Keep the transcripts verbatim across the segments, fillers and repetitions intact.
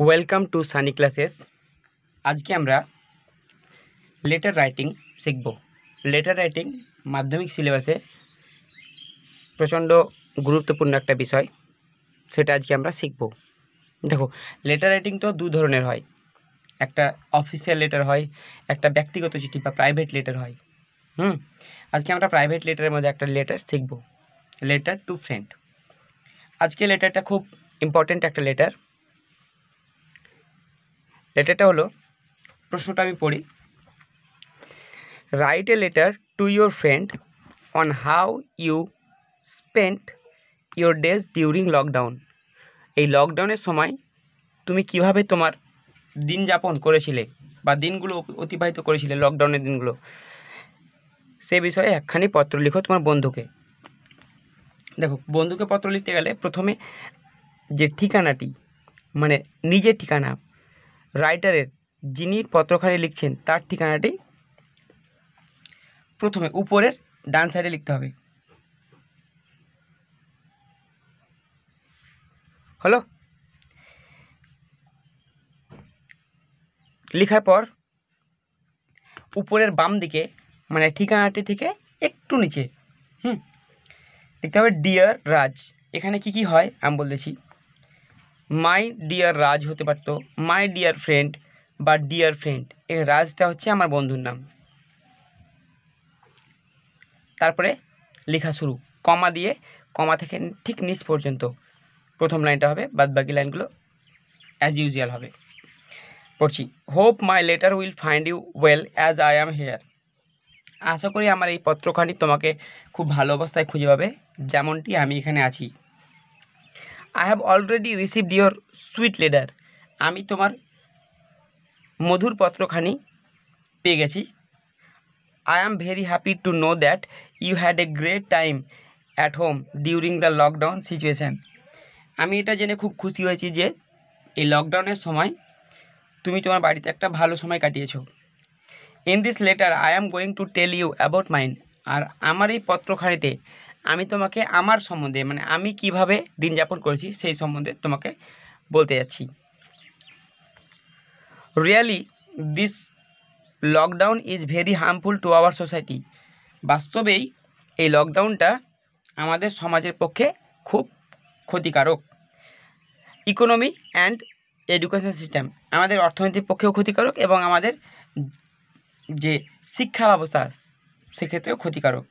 Welcome to सानी classes. आज के आमरा लेटर राइटिंग शिखब। लेटर राइटिंग माध्यमिक सिलेबासे प्रचंड गुरुत्वपूर्ण एक विषय से आज के आमरा शिखब। देखो लेटर राइटिंग तो दो धरनेर हय, एकटा अफिसियल लेटर हय, एकटा व्यक्तिगत चिठी बा प्राइवेट लेटर हय। हम्म आज के आमरा प्राइवेट लेटरेर मध्ये एकटा लेटर शिखब, लेटर टू फ्रेंड। आज के लेटरटा खूब इम्पर्टेंट एक लेटर। लेटरटा हलो, प्रश्नटा आमि पढ़ी। Write a letter to your friend on how you spent your days during lockdown. ये लकडाउनेर समय तुमि किभाबे तोमार दिन यापन करेछिले बा दिनगुलो अतिबाहित करेछिले लकडाउनेर दिनगुलो, से विषये एकखानि पत्र लिखो तोमार बंधुके। देखो बंधुके पत्र लिखते गेले प्रथमे जे ठिकानाटी माने निजे ठिकाना राइटारेर जिनी पत्रखानी लिखछेन तार ठिकानाटी प्रथमे ऊपरेर डान साइडे लिखते हबे। हलो लेखार पर ऊपरेर बाम दिके माने ठिकानाटी थेके एकटू नीचे हम्म लिखते हबे डियर राज। एखाने की की हय आमि बोलतेछि माई डियर राज होते पारतो, माई डियर फ्रेंड बा डियर फ्रेंड। ए राजटा होच्छे आमार बंधुर नाम। तारपरे लेखा शुरू कमा दिए कमा थेके ठीक नीच पर्यन्त प्रथम लाइनटा हबे, बाद बाकी लाइनगुलो एज यूजुअल हबे। पढ़छि hope my letter will find you well as I am here. आशा करी आमार एई पत्रखानी तोमाके खूब भालो अवस्थाय खुंजे पाबे जेमनटी आमि एखाने आछि। I have already received your sweet letter. आमी तुम्हार मधुर पत्रखानी पे गेछी। I am very happy to know that you had a great time at home during the lockdown situation. आमी एटा जेने खूब खुशी होयेछि जे ए लकडाउनेर समय तुमी तुम्हार बाड़ीते एकटा भालो समय काटियेछो। In this letter I am going to tell you about mine. आर आमार एई पत्रखानीते आमी तोमाके आमार सम्बन्धे माने आमी किभाबे दिन यापन करेछि सेई सम्बन्धे तोमाके बोलते जाच्छी। Really this lockdown is very harmful to our society. वास्तवेई एई लकडाउनटा आमादेर समाजेर पक्षे खूब क्षतिकारक। इकोनमी एंड एडुकेशन सिस्टेम आमादेर अर्थनीतिर पक्षेओ क्षतिकारक एबं आमादेर जे शिक्षा व्यवस्था सेई क्षेत्रेओ क्षतिकारक।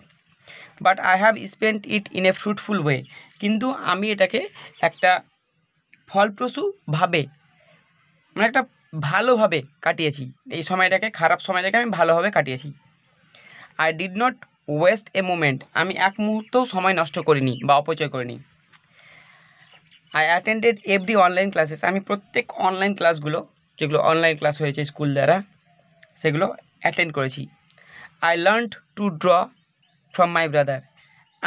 But I have spent it in a fruitful way. किन्तु आमी एटाके एकटा फलप्रसू भावे माने एकटा भालोभावे काटिएछि। एई समयटाके खराब समयटाके आमी भालोभावे काटिएछि। I did not waste a moment. आमी एक मुहूर्तो समय नष्ट करिनि बा अपचय करिनि। I attended every online classes. आमी प्रत्येक online class गुलो जेगुलो online class होयेछे स्कूल द्वारा सेगुलो attend करेछि। I learned to draw from my brother.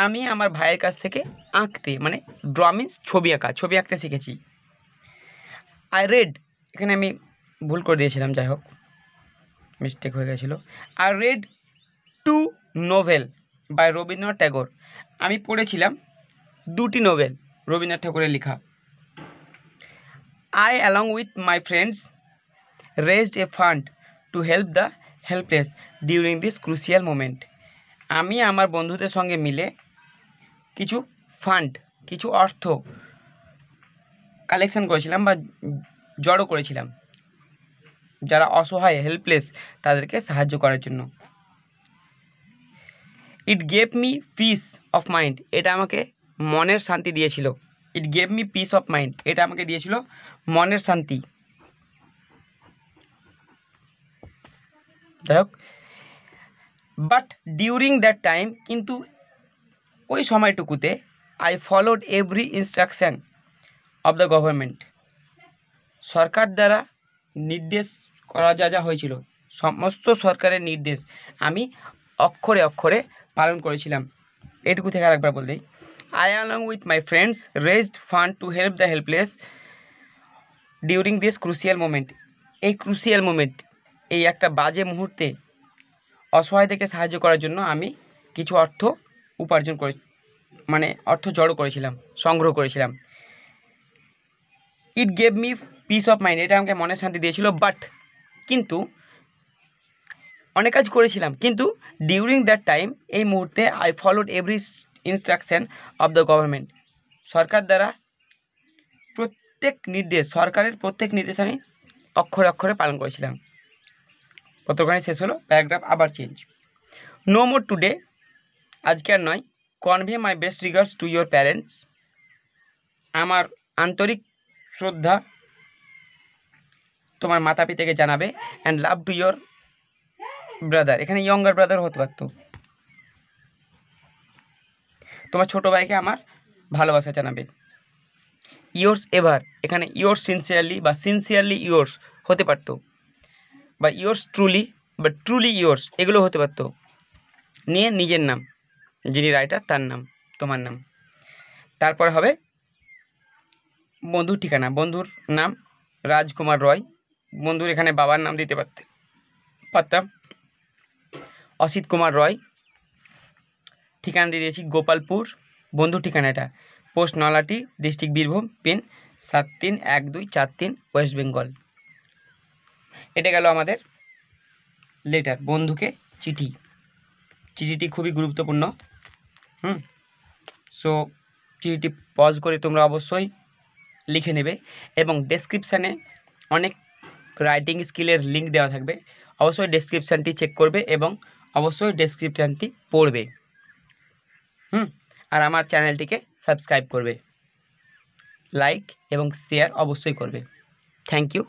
आमी आमार भाइयेर काछ थेके आँकते माने ड्र मीन्स छवि आँका छवि आँकते शिखेछि। आई रेड एखाने आमी भूल करे दियेछिलाम, जाई होक मिस्टेक हये गेछिलो। I read two novel by Rabindranath Tagore. आमी पढ़ेछिलाम दुटी नोवेल रबीन्द्रनाथ ठाकुरेर लेखा। I along with my friends raised a fund to help the helpless during this crucial moment. आमी आमार बंधुदेर संगे मिले किछु फांड किछु अर्थ कलेक्शन करेछिलाम बा जड़ो करेछिलाम जारा असहाय हेल्पलेस तादेरके साहाज्य करार जोन्नो। It gave me peace of mind. एटा आमाके मनेर शांति दियेछिलो। It gave me peace of mind एटा आमाके दियेछिलो मनेर शांति। देखो But during that time किन्तु ओई समयटुकुते I followed every instruction of the government. सरकार द्वारा निर्देश करा जा जा होयेछिलो समस्त सरकारेर निर्देश आमी अक्षरे अक्षरे पालन करेछिलाम। एटुकु थेके आरेकबार बोल देई I along with my friends raised fund to help the helpless during this crucial moment. A crucial moment ए एकटा बाजे मुहूर्ते असहायदेरके साहाय्य करार जोन्नो आमी किछु अर्थ उपार्जन करे माने अर्थ जड़ो करेछिलाम संग्रह करेछिलाम। It gave me peace of mind, এটা আমাকে মনের শান্তি দিয়েছিল। বাট কিন্তু অনেক কাজ করেছিলাম, কিন্তু ডিউরিং দ্যাট টাইম এই মুহূর্তে I followed every instruction of the government, সরকার দ্বারা প্রত্যেক নির্দেশ, সরকারের প্রত্যেক নির্দেশ আমি অক্ষরে অক্ষরে পালন করেছিলাম। কতখানি শেষ হলো প্যারাগ্রাফ, আবার চেঞ্জ। নো মোর টুডে, আজকে আর নয়। Convey my best regards to your parents, আমার আন্তরিক শ্রদ্ধা তোমার মাতা পিতাকে জানাবে। And love to your brother, এখানে ইয়ঙ্গার ব্রাদার হতে পারত, তোমার ছোটো ভাইকে আমার ভালোবাসা জানাবে। ইয়োর্স এভার, এখানে ইয়োর্স সিনসিয়ারলি বা সিনসিয়ারলি ইয়োর্স হতে পারত, বা ইয়োর্স ট্রুলি বা ট্রুলি ইয়োর্স, এগুলো হতে পারত। নিয়ে নিজের নাম, যিনি রাইটার তার নাম, তোমার নাম। তারপর হবে বন্ধুর ঠিকানা, বন্ধুর নাম রাজকুমার রয়, বন্ধুর এখানে বাবার নাম দিতে পারতে পারতাম অসিত কুমার রয়। ঠিকানা দিয়ে দিয়েছি গোপালপুর, বন্ধুর ঠিকানাটা post Nalhati, district Birbhum, pin সাত তিন এক দুই চার তিন ওয়েস্ট বেঙ্গল। এটা গেল আমাদের লেটার, বন্ধুকে চিঠি। চিঠিটি খুবই গুরুত্বপূর্ণ। হুম সো চিঠিটি পজ করে তোমরা অবশ্যই লিখে নেবে, এবং ডেসক্রিপশানে অনেক রাইটিং স্কিলের লিঙ্ক দেওয়া থাকবে, অবশ্যই ডেসক্রিপশানটি চেক করবে এবং অবশ্যই ডেসক্রিপশানটি পড়বে। হুম আর আমার চ্যানেলটিকে সাবস্ক্রাইব করবে, লাইক এবং শেয়ার অবশ্যই করবে। Thank you.